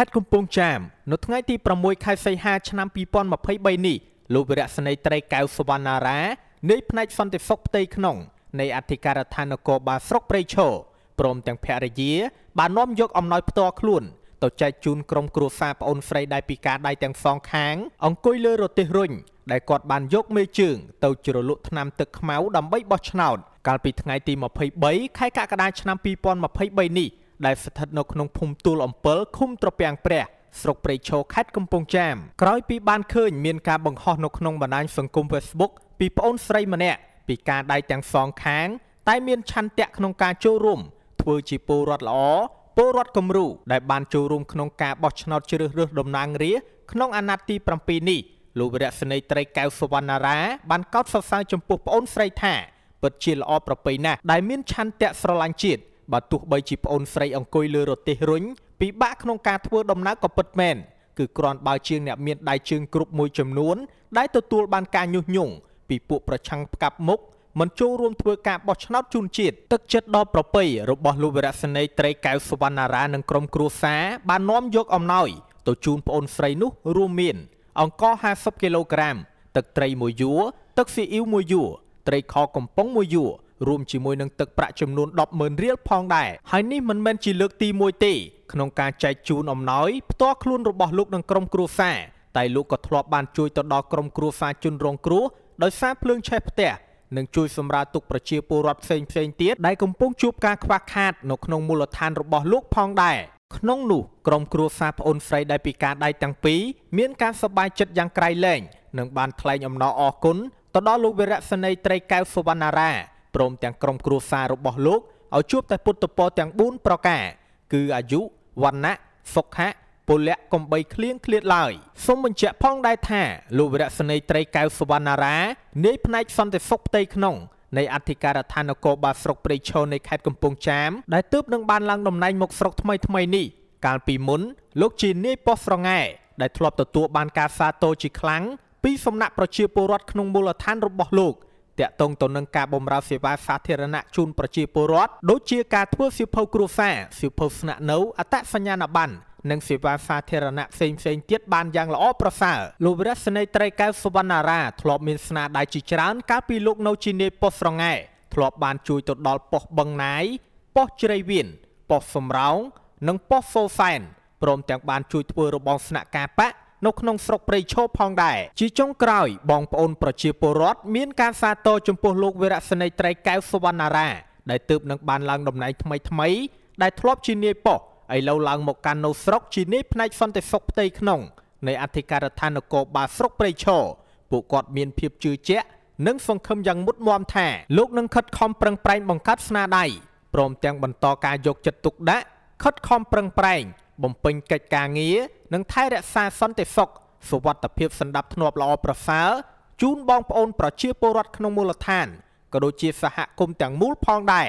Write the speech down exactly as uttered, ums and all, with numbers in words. ขดกุมปงแจมนกง่ายที่ประมวยใครใส่หาชนะปีปอนมาเผยใบนี้ลูเบรัสในไตรแก้วสวรรณาระในพนัยสันติสุขเตยขนงในอธิการธานกบาสกเปรโชปรมแต่งเพรยีบานน้อมยกอมน้อยปตอคลุ่นต่อใจจูนกรมกรูซาปอนไฟได้ปีกาได้แต่งฟองค้างองกุยเลือรติรุ่งได้กอดบานยกเมจึงเตาจุลุธนามตึกเมาดำใบบอชนาวการปีทั้งไงตีมาเผยใบใครกะกระดานชนะปีปอนมาเผยใบนี้ได้สถานกนงภูมิตูลอมเปิลคุ้มตรเปียงเปรยสกปรโชคัดกุมปงแจมกร้อยปีบานเคยมีการบังคับนกนงบานสังคมเฟซบุ๊กปีปอนไฟมาเนี่ยปีกาได้แต่งฟองค้างใต้เมียนชันเตะขนงการโจรุมทวจีปูรอดล้อปูรอดกมรูได้บานโจรุมขนงการบอชนอเชรือเรือดมนางเรียขนงอนาตีปรำปีนี้ลูเบรัสในไตรแก้วสวรรณาระบานก้าวสร้างจมปูปอนไฟแท้เปิดจีลอประปีน่ะได้เมียนชันเตะสลายจิตบัตุใบจีปอนไฟองกุยเรือรถเตรุนปีบ้าขนงการทวดมนางกับเปิดแมนคือกรอนบาเชียงเนี่ยเมียนได้เชียงกรุ๊ปมวยจำนวนได้ตัวตัวบานการยุ่งยุ่งปีปุประชังกับมุกมันโจรวมทวกาบอชนาจุนจิตตักเจ็ดดอปรเปย์รบบลูเบรัสในไตรแก้วสวรรณาราหนังกรมครูแสบานน้อมยกอมน้อยตัวจูนปอนไฟนุรูมินองก้อห้าสิบกิโลกรัมตักไตรมวยยัวตักซีอิวมวยยัวไตรคอกมป้องมวยยัวรวมจีมวยหนังตักประจำนวนดอกเหมือนเรียลพองได้ไฮนี่มันเป็นจีเลือกตีมวยตีขนมการใจจูนอมน้อยตัวคลุนรบบลูกหนังกรมครูแสไตลูกกระทบบานจุยตัวดอกรมครูแสจุนรองครูโดยสร้างเพลิงใช้เตะหนึ่งจุยสำราตุกประชีปูรอดเซนเซนเตียได้กำปุ้งจูบการควักขาดนกนงมูลธานรบลูกพองได้ขนงหนูกรมครัวซาปอนไฟได้ปีการได้ตั้งปีเมียนการสบายจัดยังไกลเล่งหนึ่งบานไคลยมนออกุนต่อดอลูเบรัสในไตรแก้วสวรรณาราปรมแต่งกรมครัวซารบลูกเอาจูบแต่ปุตตโปแต่งบุญประกาคืออายุวันนะศกฮะปุเละกมใบเคลี้ยงเคลียดลอยสมบัญเจพ้องได้แท้ลูเบรัสในไตรแก้วสวรรณาราเนยพนัยสันติสุขเตยขนงในอธิการธานกบาสกเปรโชในแคดกมปงแจมได้ตืบนังบานลังดมในมกสกทำไมทำไมนี่การปีมุนลูกจีนนี่ปอสระไงได้ทลอบตัวตัวบานกาซาโตจีครั้งปีสมณะประชีปรอดขนงบุรธานรบบลูกเตะตรงตัวนังกาบมราศิวาสาเทรณะชุนประชีปรอดโดยเชียการทั่วสิบพกรูแสสิบพสนะเนื้ออัตสัญญาณบันหนังสือภาษาเทระนะเซนเซนเทียบบานยังละอ้อประสาลูเบรัสในไตรแก้วสวรรณาราทลอบมินสนาได้จิจารณ์การปีลูกโนจิเนปสระไงทลอบบานจุยตดดอลปอกบังไนปอกเจริวินปอกสมร้องนังปอกโซแฟนพร้อมแต่งบานจุยตัวระบองสนากาปะนกนงสกปรโชพองได้จีจงกรอยบองปอนประชีปรอดมีนการซาโตจมปูลูกเบรัสในไตรแก้วสวรรณาราได้ตืบนังบานลังดมไนทำไมทำไมได้ทลอบจิเนปอกไอเล่าลังหมกการโนสกจีนิพนัยสันติสุขเตยขนงในอธิการธานกบาสกเปรโชปุกกอดเมียนเพียบจือเจ๊ะนังทรงคำยังมุดมอมแท้ลูกนังคัดคอมเปรงเปรงบังคับสนาได้พร้อมแจงบรรทอการยกจัดตุกดะคัดคอมเปรงเปรงบ่มเปิงกิจการเงี้ยนังไทยและซาสันติสุขสวัสดิเพียบสันดับถนอมลอประสาจูนบองปอนประชีปรวัดขนงมูลธานกระโดดจีสหกรมแต่งมูลพองได้